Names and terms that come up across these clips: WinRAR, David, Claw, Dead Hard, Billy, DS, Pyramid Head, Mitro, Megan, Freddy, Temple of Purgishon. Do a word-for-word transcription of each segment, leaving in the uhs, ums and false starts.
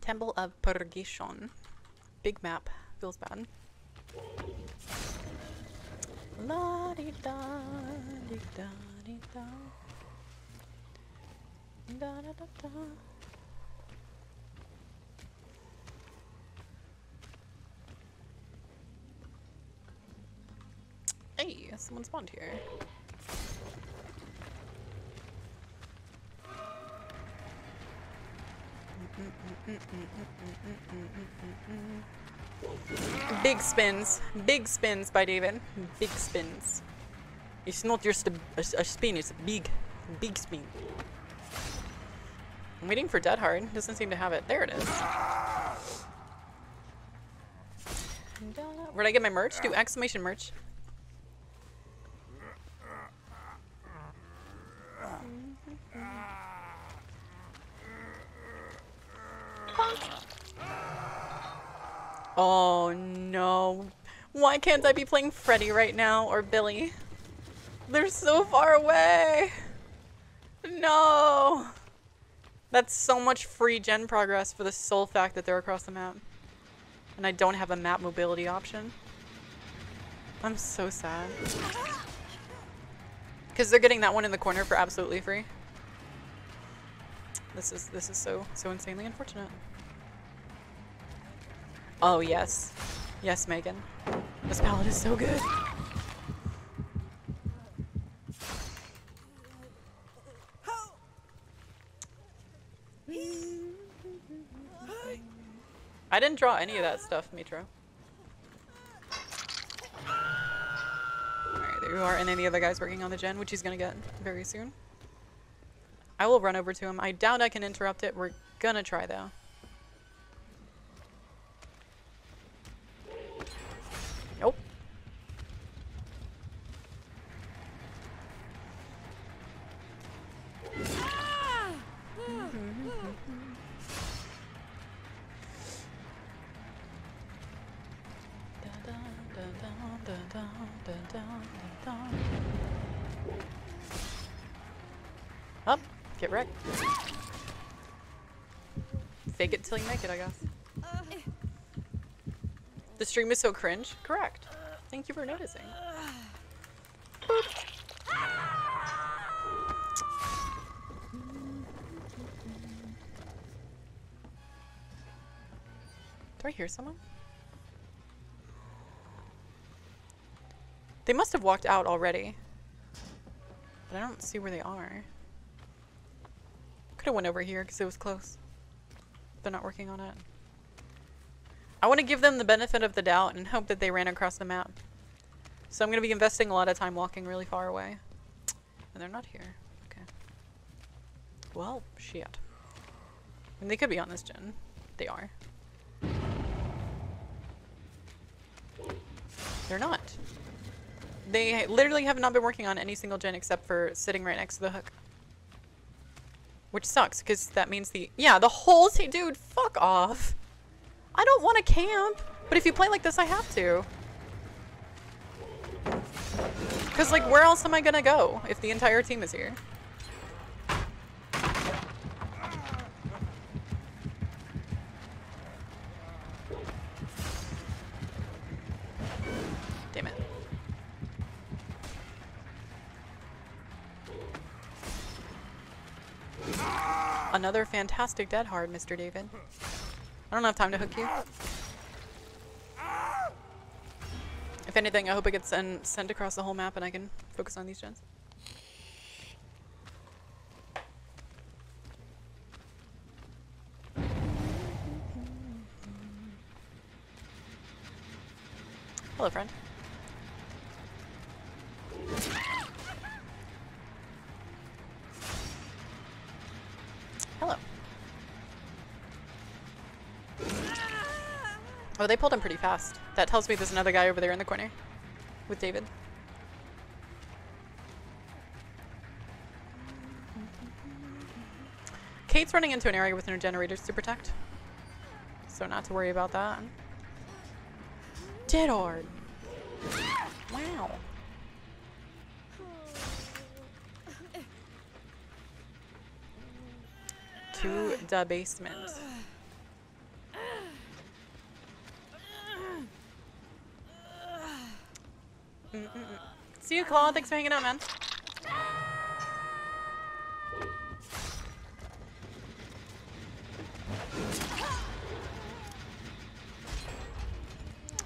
Temple of Purgishon. Big map. Feels bad. La di da di da di da. Da da da da. Hey, someone spawned here. Big spins. Big spins by David. Big spins. It's not just a, a, a spin, it's a big, big spin. I'm waiting for Dead Hard. Doesn't seem to have it. There it is. Where'd I get my merch? Do exclamation merch. Oh no. Why can't I be playing Freddy right now or Billy? They're so far away. No. That's so much free gen progress for the sole fact that they're across the map. And I don't have a map mobility option. I'm so sad. Because they're getting that one in the corner for absolutely free. This is this is so so insanely unfortunate. Oh yes. Yes, Megan. This palette is so good. I didn't draw any of that stuff, Mitro. Alright, there you are, and then the other guy's working on the gen, which he's gonna get very soon. I will run over to him. I doubt I can interrupt it. We're gonna try though. Nope. Up, get wrecked. Fake it till you make it, I guess. The stream is so cringe. Correct. Thank you for noticing. Boop. Do I hear someone? They must have walked out already. But I don't see where they are. Could have went over here because it was close. They're not working on it. I want to give them the benefit of the doubt and hope that they ran across the map. So I'm going to be investing a lot of time walking really far away. And they're not here. Okay. Well, shit. And they could be on this gen. They are. They're not. They literally have not been working on any single gen except for sitting right next to the hook. Which sucks, because that means the- yeah, the whole team- dude, fuck off! I don't want to camp, but if you play like this, I have to. Because, like, where else am I gonna go if the entire team is here? Damn it. Another fantastic Dead Hard, Mister David. I don't have time to hook you. If anything, I hope it gets send, sent across the whole map and I can focus on these gens. Hello, friend. Hello. Oh, they pulled him pretty fast. That tells me there's another guy over there in the corner with David. Kate's running into an area with no generators to protect. So not to worry about that. Dead Hard. Wow. to the basement. Mm-mm-mm. See you, Claw. Thanks for hanging out, man.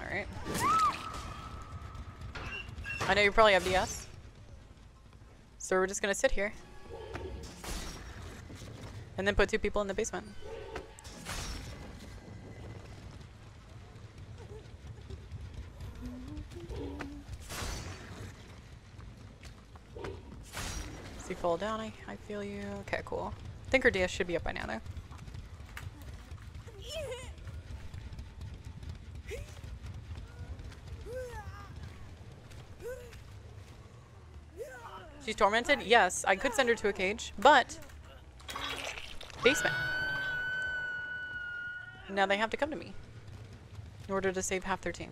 Alright. I know you probably have D S. So we're just gonna sit here. And then put two people in the basement. So you fall down, I, I feel you. Okay, cool. I think her D S should be up by now, though. She's tormented? Yes, I could send her to a cage, but basement. Now they have to come to me in order to save half their team.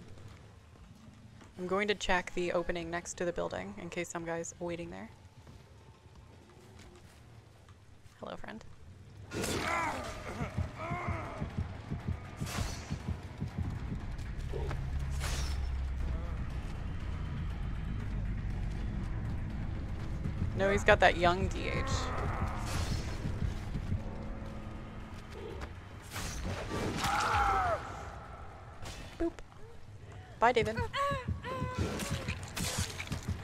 I'm going to check the opening next to the building in case some guy's waiting there. Hello, friend. No, he's got that young D H. Boop. Bye, David.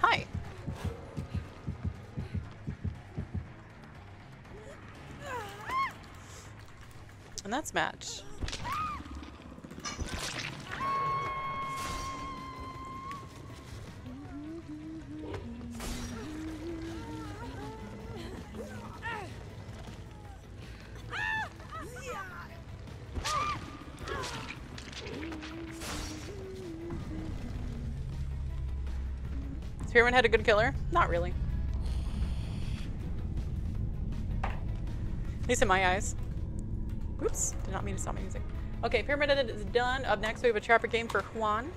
Hi. And that's match. Pyramid Head a good killer? Not really. At least in my eyes. Oops, did not mean to stop my music. Okay, Pyramid Head is done. Up next we have a trapper game for Juan.